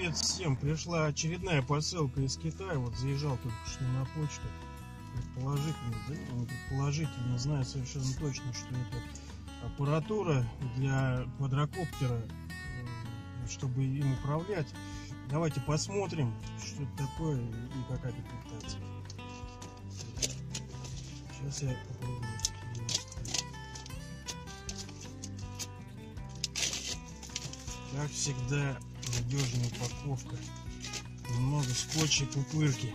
Привет всем! Пришла очередная посылка из Китая. Вот заезжал только что на почту. Предположительно, да, не предположительно, знаю совершенно точно, что это аппаратура для квадрокоптера, чтобы им управлять. Давайте посмотрим, что это такое и какая комплектация. Сейчас я попробую. Как всегда, надежная упаковка, немного скотча и пупырки.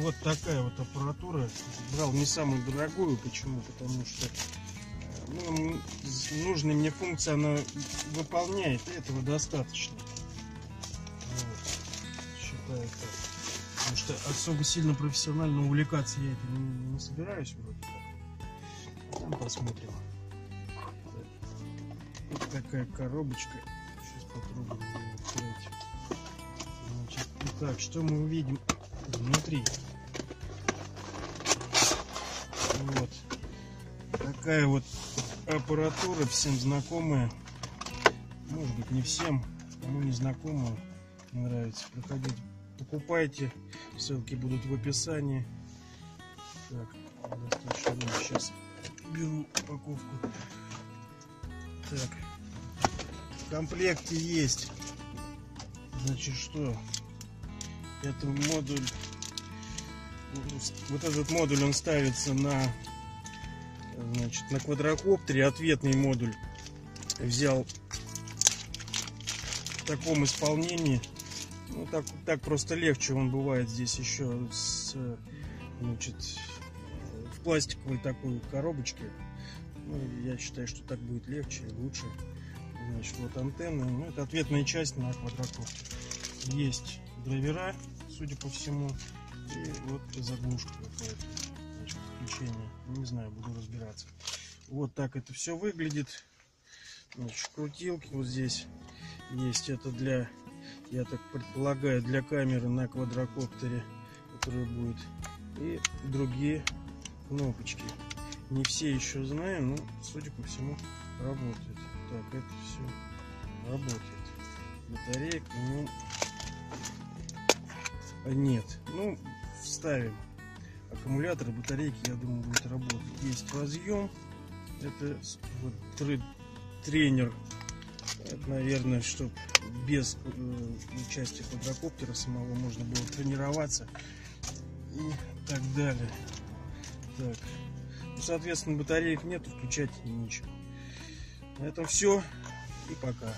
Вот такая вот аппаратура. Брал не самую дорогую. Почему? Потому что нужная мне функция она выполняет, и этого достаточно. Вот. Считаю так. Потому что особо сильно профессионально увлекаться я этим не собираюсь, вроде так. Там посмотрим. Вот такая коробочка. Сейчас попробуем ее открыть. Значит, итак, что мы увидим внутри? Вот такая вот аппаратура, всем знакомая. Может быть, не всем, кому не знакомая, не нравится. Проходите, покупайте. Ссылки будут в описании. Так, достаточно. Сейчас беру упаковку. Так, в комплекте есть, значит, что это модуль, вот этот модуль, он ставится на, значит, на квадрокоптере. Ответный модуль взял в таком исполнении, ну так просто легче. Он бывает здесь еще с, значит, в пластиковой такой коробочке. Ну, я считаю, что так будет легче и лучше. Значит, вот антенна. Ну, это ответная часть на квадрокоптер. Есть драйвера, судя по всему. И вот заглушка какая-то. Значит, включение. Не знаю, буду разбираться. Вот так это все выглядит. Значит, крутилки вот здесь есть. Это для, я так предполагаю, для камеры на квадрокоптере, которая будет. И другие кнопочки. Не все еще знаем, но, судя по всему, работает. Так, это все работает. Батареек нет. Ну, вставим аккумуляторы, батарейки, я думаю, будет работать. Есть разъем. Это вот тренер. Это, наверное, чтобы без участия квадрокоптера самого можно было тренироваться и так далее. Так. Соответственно, батареек нету, включать нечего. На этом все и пока.